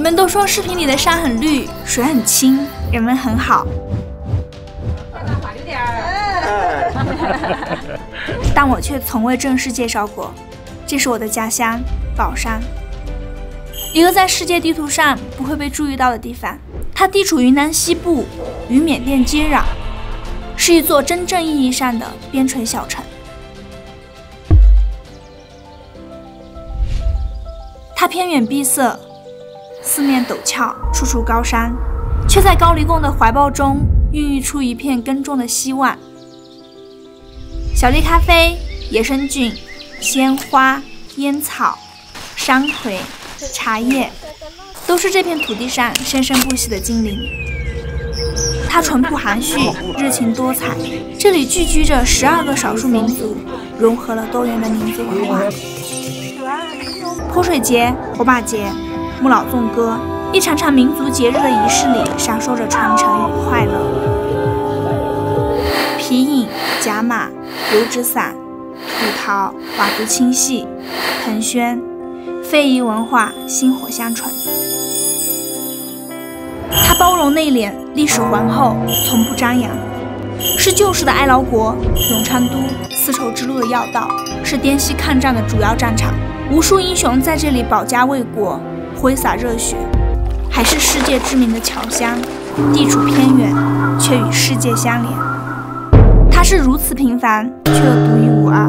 你们都说视频里的山很绿，水很清，人们很好。滑溜点儿。但我却从未正式介绍过，这是我的家乡宝山，一个在世界地图上不会被注意到的地方。它地处云南西部，与缅甸接壤，是一座真正意义上的边陲小城。 它偏远闭塞，四面陡峭，处处高山，却在高黎贡的怀抱中孕育出一片耕种的希望。小粒咖啡、野生菌、鲜花、烟草、山葵、茶叶，都是这片土地上生生不息的精灵。它淳朴含蓄，热情多彩。这里聚居着12个少数民族，融合了多元的民族文化。 泼水节、火把节、木老纵歌，一场场民族节日的仪式里，闪烁着传承与快乐。皮影、甲马、油纸伞、土陶、佤族青戏、腾轩，非遗文化薪火相传。它包容内敛，历史浑厚，从不张扬，是旧时的哀牢国、永昌都、丝绸之路的要道，是滇西抗战的主要战场。 无数英雄在这里保家卫国，挥洒热血，还是世界知名的侨乡，地处偏远，却与世界相连。它是如此平凡，却又独一无二。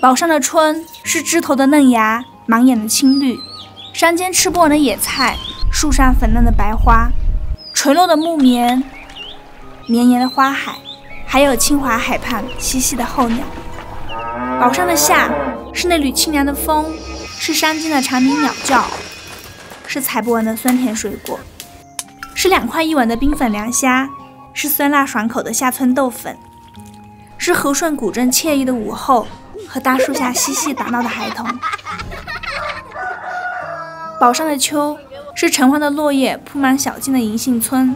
宝山的春是枝头的嫩芽，满眼的青绿；山间吃不完的野菜，树上粉嫩的白花，垂落的木棉，绵延的花海，还有清华海畔嬉戏的候鸟。 宝山的夏是那缕清凉的风，是山间的蝉鸣鸟叫，是采不完的酸甜水果，是2块1碗的冰粉凉虾，是酸辣爽口的下村豆粉，是和顺古镇惬意的午后和大树下嬉戏打闹的孩童。宝山的秋是橙黄的落叶铺满小径的银杏村，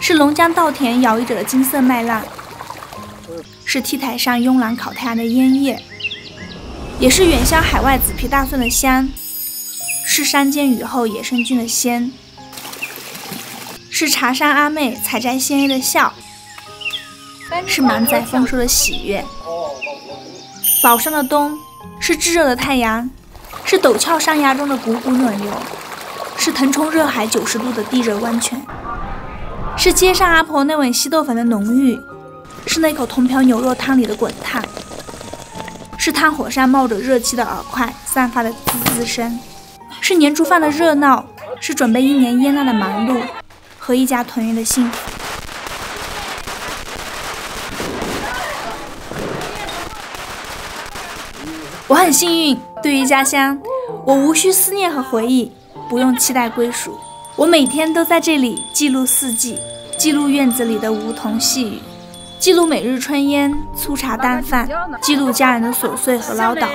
是龙江稻田摇曳着的金色麦浪。 是 T 台上慵懒烤太阳的烟叶，也是远销海外紫皮大蒜的香，是山间雨后野生菌的鲜，是茶山阿妹采摘鲜叶的笑，是满载丰收的喜悦。宝山的冬是炙热的太阳，是陡峭山崖中的股股暖流，是腾冲热海90度的地热温泉，是街上阿婆那碗稀豆粉的浓郁。 是那口铜瓢牛肉汤里的滚烫，是炭火上冒着热气的饵块散发的滋滋声，是年猪饭的热闹，是准备一年烟浪的忙碌和一家团圆的幸福。我很幸运，对于家乡，我无需思念和回忆，不用期待归属。我每天都在这里记录四季，记录院子里的梧桐细雨。 记录每日炊烟、粗茶淡饭，记录家人的琐碎和唠叨，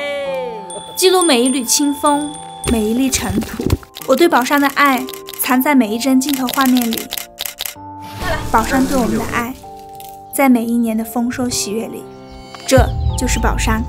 记录每一缕清风、每一粒尘土。我对宝山的爱藏在每一帧镜头画面里，宝山对我们的爱，在每一年的丰收喜悦里。这就是宝山。